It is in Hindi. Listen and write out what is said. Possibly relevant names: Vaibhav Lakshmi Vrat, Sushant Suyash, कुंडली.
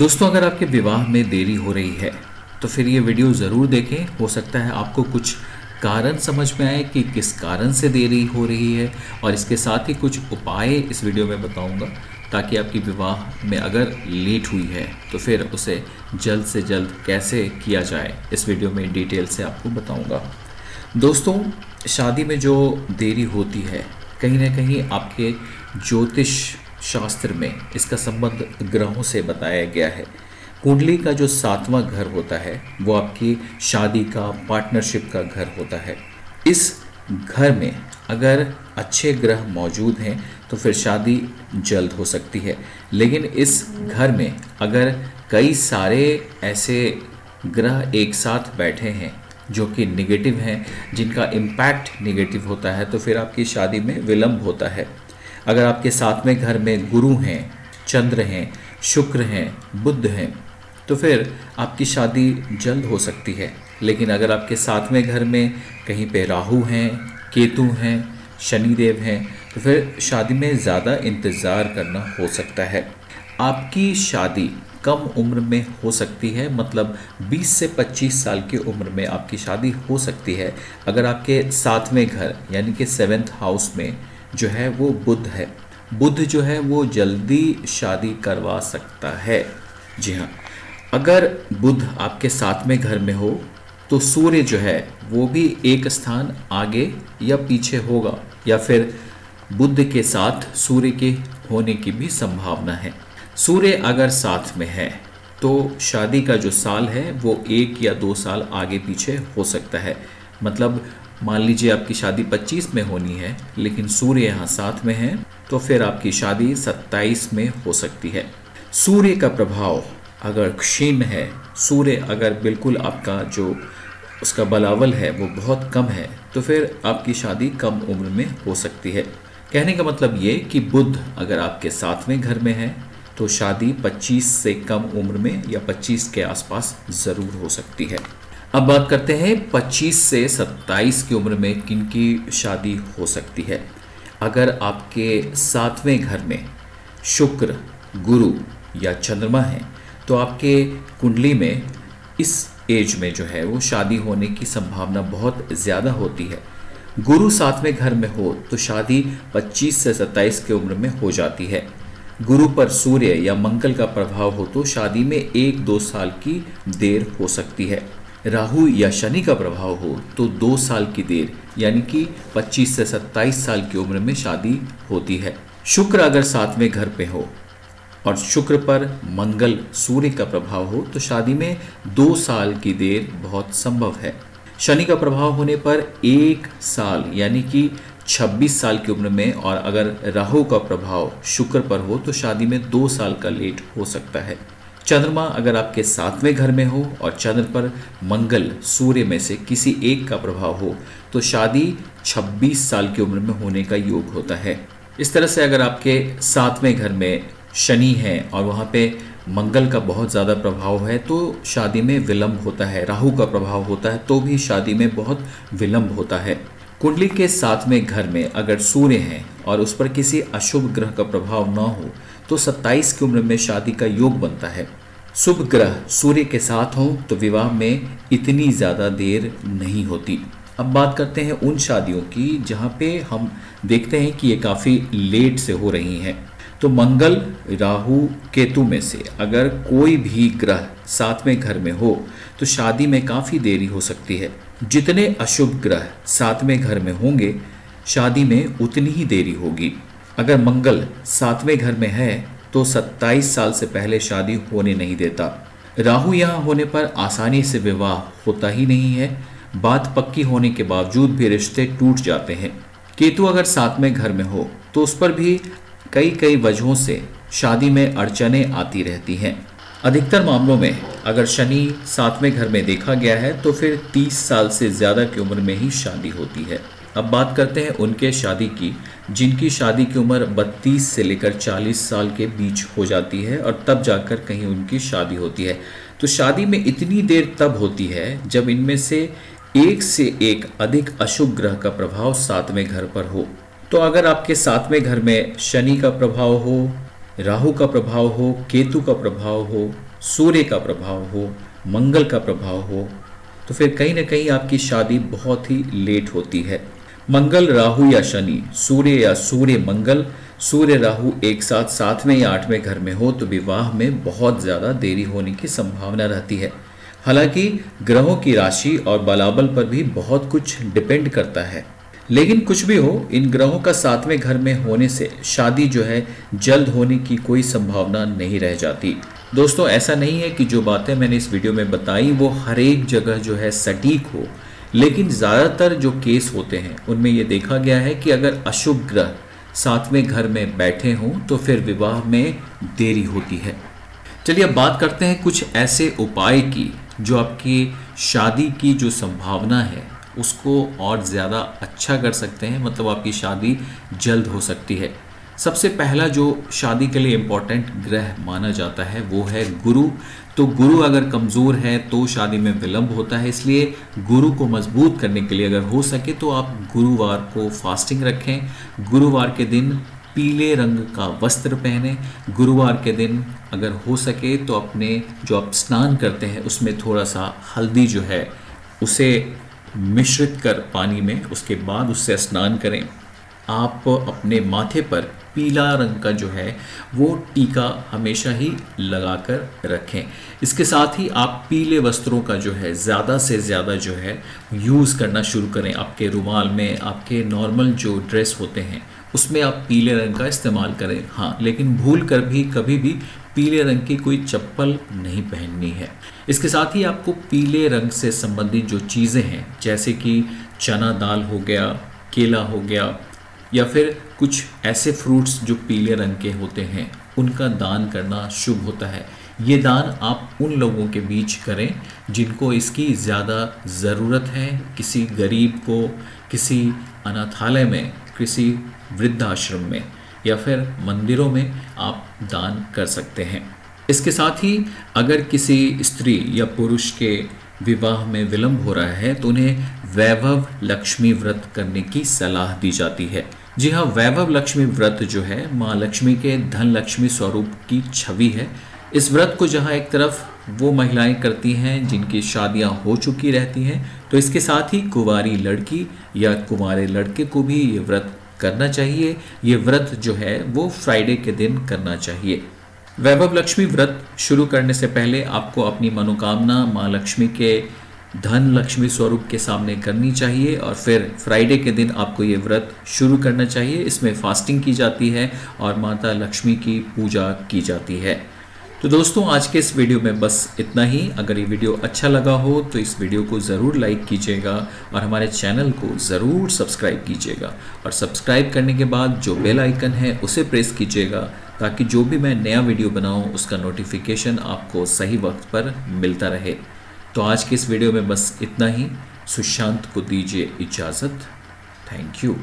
दोस्तों, अगर आपके विवाह में देरी हो रही है तो फिर ये वीडियो ज़रूर देखें। हो सकता है आपको कुछ कारण समझ में आए कि किस कारण से देरी हो रही है, और इसके साथ ही कुछ उपाय इस वीडियो में बताऊंगा ताकि आपकी विवाह में अगर लेट हुई है तो फिर उसे जल्द से जल्द कैसे किया जाए, इस वीडियो में डिटेल से आपको बताऊंगा। दोस्तों, शादी में जो देरी होती है कहीं ना कहीं आपके ज्योतिष शास्त्र में इसका संबंध ग्रहों से बताया गया है। कुंडली का जो सातवां घर होता है वो आपकी शादी का, पार्टनरशिप का घर होता है। इस घर में अगर अच्छे ग्रह मौजूद हैं तो फिर शादी जल्द हो सकती है, लेकिन इस घर में अगर कई सारे ऐसे ग्रह एक साथ बैठे हैं जो कि निगेटिव हैं, जिनका इम्पैक्ट निगेटिव होता है, तो फिर आपकी शादी में विलम्ब होता है। अगर आपके सातवें घर में गुरु हैं, चंद्र हैं, शुक्र हैं, बुध हैं, तो फिर आपकी शादी जल्द हो सकती है। लेकिन अगर आपके सातवें घर में कहीं पे राहु हैं, केतु हैं, शनिदेव हैं, तो फिर शादी में ज़्यादा इंतज़ार करना हो सकता है। आपकी शादी कम उम्र में हो सकती है, मतलब 20 से 25 साल की उम्र में आपकी शादी हो सकती है, अगर आपके सातवें घर यानी कि 7th हाउस में जो है वो बुध है। बुध जो है वो जल्दी शादी करवा सकता है। जी हाँ, अगर बुध आपके सातवें घर में हो तो सूर्य जो है वो भी एक स्थान आगे या पीछे होगा, या फिर बुध के साथ सूर्य के होने की भी संभावना है। सूर्य अगर साथ में है तो शादी का जो साल है वो 1 या 2 साल आगे पीछे हो सकता है। मतलब मान लीजिए आपकी शादी 25 में होनी है लेकिन सूर्य यहाँ साथ में है तो फिर आपकी शादी 27 में हो सकती है। सूर्य का प्रभाव अगर क्षीण है, सूर्य अगर बिल्कुल आपका जो उसका बलावल है वो बहुत कम है, तो फिर आपकी शादी कम उम्र में हो सकती है। कहने का मतलब ये कि बुध अगर आपके सातवें घर में है तो शादी 25 से कम उम्र में या 25 के आसपास ज़रूर हो सकती है। अब बात करते हैं 25 से 27 की उम्र में किनकी शादी हो सकती है। अगर आपके सातवें घर में शुक्र, गुरु या चंद्रमा है तो आपके कुंडली में इस एज में जो है वो शादी होने की संभावना बहुत ज़्यादा होती है। गुरु सातवें घर में हो तो शादी 25 से 27 की उम्र में हो जाती है। गुरु पर सूर्य या मंगल का प्रभाव हो तो शादी में 1-2 साल की देर हो सकती है। राहु या शनि का प्रभाव हो तो 2 साल की देर यानी कि 25 से 27 साल की उम्र में शादी होती है। शुक्र अगर सातवें घर पे हो और शुक्र पर मंगल, सूर्य का प्रभाव हो तो शादी में 2 साल की देर बहुत संभव है। शनि का प्रभाव होने पर 1 साल यानी कि 26 साल की उम्र में, और अगर राहु का प्रभाव शुक्र पर हो तो शादी में 2 साल का लेट हो सकता है। चंद्रमा अगर आपके सातवें घर में हो और चंद्र पर मंगल, सूर्य में से किसी एक का प्रभाव हो तो शादी 26 साल की उम्र में होने का योग होता है। इस तरह से अगर आपके सातवें घर में शनि है और वहाँ पे मंगल का बहुत ज़्यादा प्रभाव है तो शादी में विलम्ब होता है। राहु का प्रभाव होता है तो भी शादी में बहुत विलम्ब होता है। कुंडली के सातवें घर में अगर सूर्य है और उस पर किसी अशुभ ग्रह का प्रभाव ना हो तो 27 की उम्र में शादी का योग बनता है। शुभ ग्रह सूर्य के साथ हों तो विवाह में इतनी ज़्यादा देर नहीं होती। अब बात करते हैं उन शादियों की जहाँ पे हम देखते हैं कि ये काफ़ी लेट से हो रही हैं। तो मंगल, राहु, केतु में से अगर कोई भी ग्रह सातवें घर में हो तो शादी में काफ़ी देरी हो सकती है। जितने अशुभ ग्रह सातवें घर में होंगे शादी में उतनी ही देरी होगी। अगर मंगल सातवें घर में है तो 27 साल से पहले शादी होने नहीं देता। राहु यहाँ होने पर आसानी से विवाह होता ही नहीं है, बात पक्की होने के बावजूद भी रिश्ते टूट जाते हैं। केतु अगर सातवें घर में हो तो उस पर भी कई वजहों से शादी में अड़चनें आती रहती हैं। अधिकतर मामलों में अगर शनि सातवें घर में देखा गया है तो फिर 30 साल से ज़्यादा की उम्र में ही शादी होती है। अब बात करते हैं उनके शादी की जिनकी शादी की उम्र 32 से लेकर 40 साल के बीच हो जाती है और तब जाकर कहीं उनकी शादी होती है। तो शादी में इतनी देर तब होती है जब इनमें से एक अधिक अशुभ ग्रह का प्रभाव सातवें घर पर हो। तो अगर आपके सातवें घर में शनि का प्रभाव हो, राहु का प्रभाव हो, केतु का प्रभाव हो, सूर्य का प्रभाव हो, मंगल का प्रभाव हो, तो फिर कहीं ना कहीं आपकी शादी बहुत ही लेट होती है। मंगल राहु या शनि, सूर्य या सूर्य मंगल, सूर्य राहु एक साथ सातवें या आठवें घर में हो तो विवाह में बहुत ज़्यादा देरी होने की संभावना रहती है। हालांकि ग्रहों की राशि और बलाबल पर भी बहुत कुछ डिपेंड करता है, लेकिन कुछ भी हो, इन ग्रहों का सातवें घर में होने से शादी जो है जल्द होने की कोई संभावना नहीं रह जाती। दोस्तों, ऐसा नहीं है कि जो बातें मैंने इस वीडियो में बताई वो हर एक जगह जो है सटीक हो, लेकिन ज़्यादातर जो केस होते हैं उनमें ये देखा गया है कि अगर अशुभ ग्रह सातवें घर में बैठे हों तो फिर विवाह में देरी होती है। चलिए अब बात करते हैं कुछ ऐसे उपाय की जो आपकी शादी की जो संभावना है उसको और ज़्यादा अच्छा कर सकते हैं, मतलब आपकी शादी जल्द हो सकती है। सबसे पहला जो शादी के लिए इम्पॉर्टेंट ग्रह माना जाता है वो है गुरु। तो गुरु अगर कमज़ोर है तो शादी में विलंब होता है, इसलिए गुरु को मजबूत करने के लिए अगर हो सके तो आप गुरुवार को फास्टिंग रखें। गुरुवार के दिन पीले रंग का वस्त्र पहने। गुरुवार के दिन अगर हो सके तो अपने जो आप स्नान करते हैं उसमें थोड़ा सा हल्दी जो है उसे मिश्रित कर पानी में, उसके बाद उससे स्नान करें। आप अपने माथे पर पीला रंग का जो है वो टीका हमेशा ही लगाकर रखें। इसके साथ ही आप पीले वस्त्रों का जो है ज़्यादा से ज़्यादा जो है यूज़ करना शुरू करें। आपके रुमाल में, आपके नॉर्मल जो ड्रेस होते हैं उसमें आप पीले रंग का इस्तेमाल करें। हाँ, लेकिन भूल कर भी कभी भी पीले रंग की कोई चप्पल नहीं पहननी है। इसके साथ ही आपको पीले रंग से संबंधित जो चीज़ें हैं जैसे कि चना दाल हो गया, केला हो गया, या फिर कुछ ऐसे फ्रूट्स जो पीले रंग के होते हैं उनका दान करना शुभ होता है। ये दान आप उन लोगों के बीच करें जिनको इसकी ज़्यादा ज़रूरत है, किसी गरीब को, किसी अनाथालय में, किसी वृद्धाश्रम में, या फिर मंदिरों में आप दान कर सकते हैं। इसके साथ ही अगर किसी स्त्री या पुरुष के विवाह में विलंब हो रहा है तो उन्हें वैभव लक्ष्मी व्रत करने की सलाह दी जाती है। जी हाँ, वैभव लक्ष्मी व्रत जो है माँ लक्ष्मी के धन लक्ष्मी स्वरूप की छवि है। इस व्रत को जहाँ एक तरफ वो महिलाएं करती हैं जिनकी शादियाँ हो चुकी रहती हैं, तो इसके साथ ही कुंवारी लड़की या कुंवारे लड़के को भी ये व्रत करना चाहिए। ये व्रत जो है वो फ्राइडे के दिन करना चाहिए। वैभव लक्ष्मी व्रत शुरू करने से पहले आपको अपनी मनोकामना माँ लक्ष्मी के धन लक्ष्मी स्वरूप के सामने करनी चाहिए और फिर फ्राइडे के दिन आपको ये व्रत शुरू करना चाहिए। इसमें फास्टिंग की जाती है और माता लक्ष्मी की पूजा की जाती है। तो दोस्तों, आज के इस वीडियो में बस इतना ही। अगर ये वीडियो अच्छा लगा हो तो इस वीडियो को ज़रूर लाइक कीजिएगा और हमारे चैनल को ज़रूर सब्सक्राइब कीजिएगा। और सब्सक्राइब करने के बाद जो बेल आइकन है उसे प्रेस कीजिएगा ताकि जो भी मैं नया वीडियो बनाऊँ उसका नोटिफिकेशन आपको सही वक्त पर मिलता रहे। तो आज के इस वीडियो में बस इतना ही। सुशांत को दीजिए इजाज़त। Thank you.